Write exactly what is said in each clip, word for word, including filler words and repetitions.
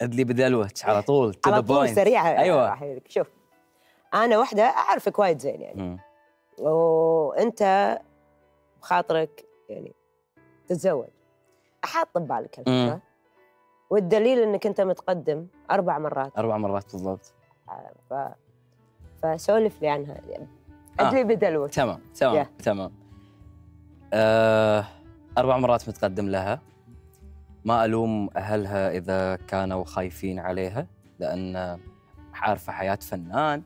ادلي بدلوتش على طول على طول سريعه. ايوه شوف انا واحده اعرفك وايد زين يعني م. وانت بخاطرك يعني تتزوج، حاط ببالك الفكره، والدليل انك انت متقدم اربع مرات اربع مرات بالضبط. ف فسولف لي عنها يعني. ادلي آه. بدلوك. تمام تمام yeah. تمام. آه اربع مرات متقدم لها، ما الوم اهلها اذا كانوا خايفين عليها، لان عارفه حياه فنان،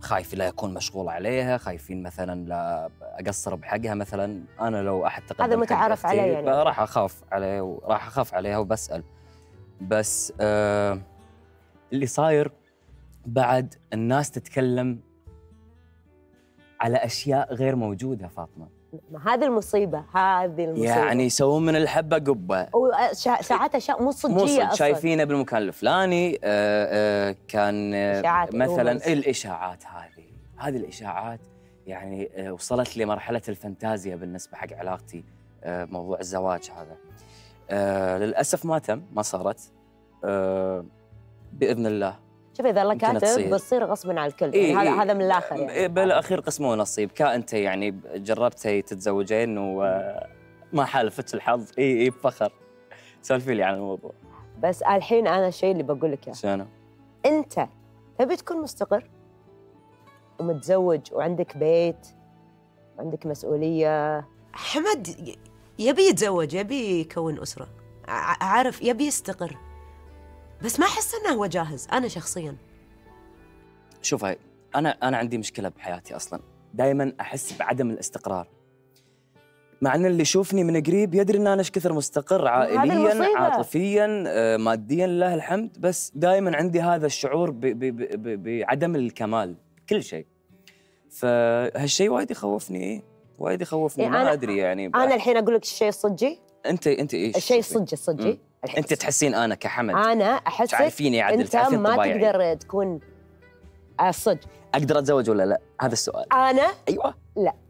خايف لا يكون مشغول عليها، خايفين مثلا لا اقصر بحقها، مثلا انا لو احد تقدم هذا متعارف عليه يعني، راح اخاف عليه وراح اخاف عليها وبسال. بس آه اللي صاير بعد الناس تتكلم على اشياء غير موجوده فاطمه. هذه المصيبه، هذه المصيبه يعني يسوون من الحبه قبه، وساعات اشياء مو صجيه اصلا. شايفينه بالمكان الفلاني آآ آآ كان آآ مثلا الاشاعات هذه، هذه الاشاعات يعني وصلت لمرحله الفانتازيا بالنسبه حق علاقتي. موضوع الزواج هذا للاسف ما تم، ما صارت باذن الله. شوف اذا الله كاتب بتصير غصبا على الكل. إيه هذا إيه هذا من الاخر يعني. بالاخير قسموا نصيب. كا انت يعني جربتي تتزوجين وما حالفتش الحظ. اي اي بفخر. سولفي لي عن الموضوع. بس الحين انا الشيء اللي بقول لك اياه. شنو؟ انت تبي تكون مستقر ومتزوج وعندك بيت وعندك مسؤوليه. حمد يبي يتزوج، يبي يكون اسره، عارف، يبي يستقر. بس ما احس انه هو جاهز، انا شخصيا. شوف هاي، انا انا عندي مشكله بحياتي اصلا، دائما احس بعدم الاستقرار. مع ان اللي يشوفني من قريب يدري ان انا ايش كثر مستقر عائليا، عاطفيا، آه، ماديا لله الحمد، بس دائما عندي هذا الشعور ب ب ب بعدم الكمال بكل شيء. فهالشيء وايد يخوفني، وايد يخوفني. إيه ما ادري يعني. انا الحين اقول لك الشيء الصجي. انت انت ايش؟ الشيء الصجي الصجي. انت تحسين انا كحمد، انا احسك تعرفيني يا عدل، انت ما تقدر تكون صدق. اقدر اتزوج ولا لا؟ هذا السؤال. انا ايوه لا.